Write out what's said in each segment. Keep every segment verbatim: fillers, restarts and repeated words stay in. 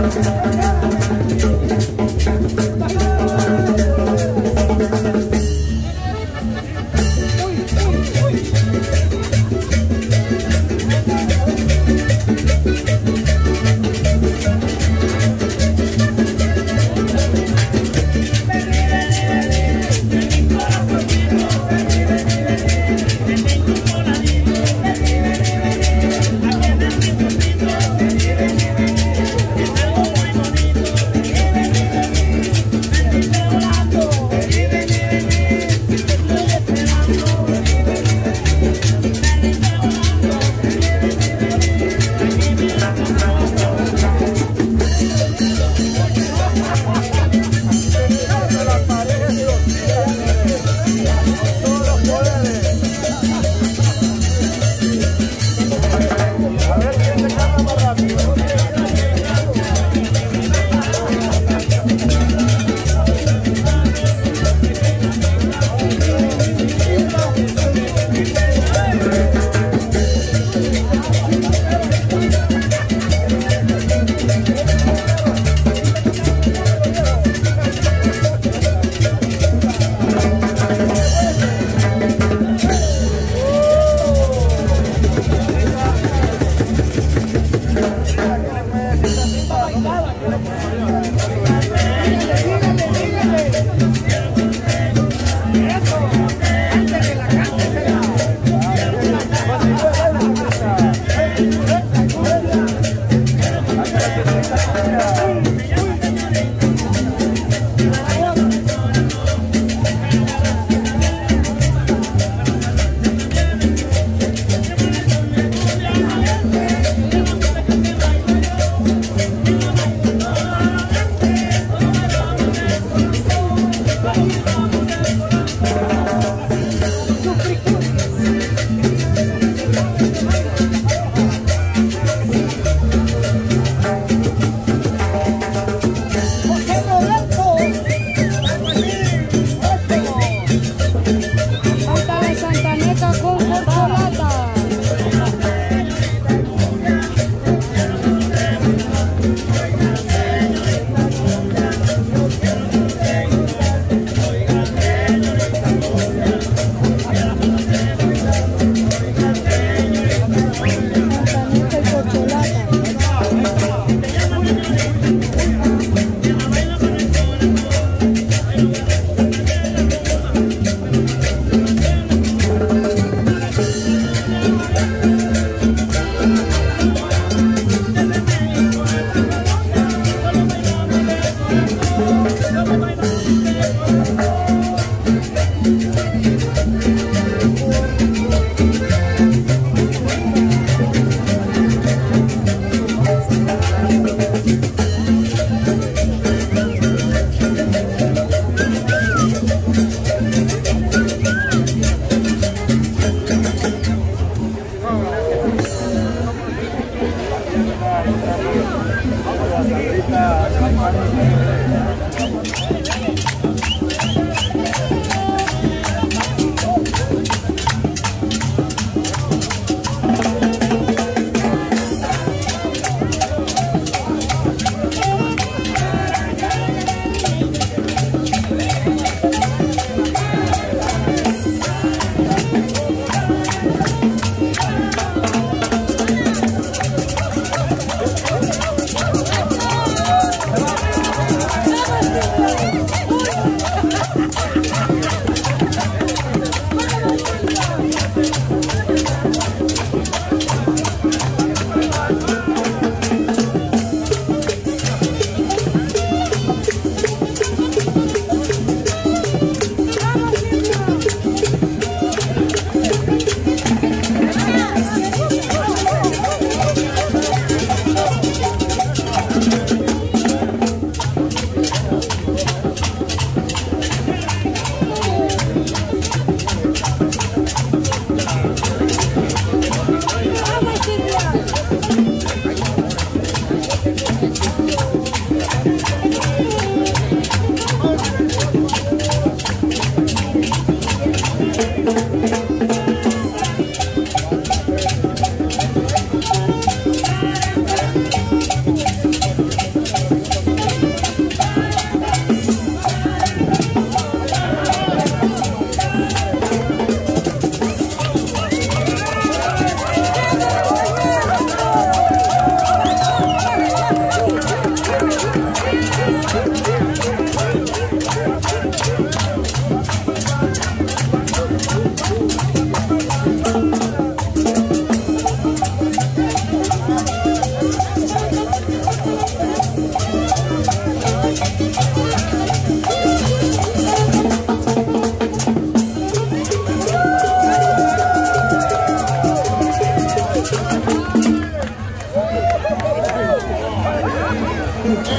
¡Vamos!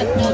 No,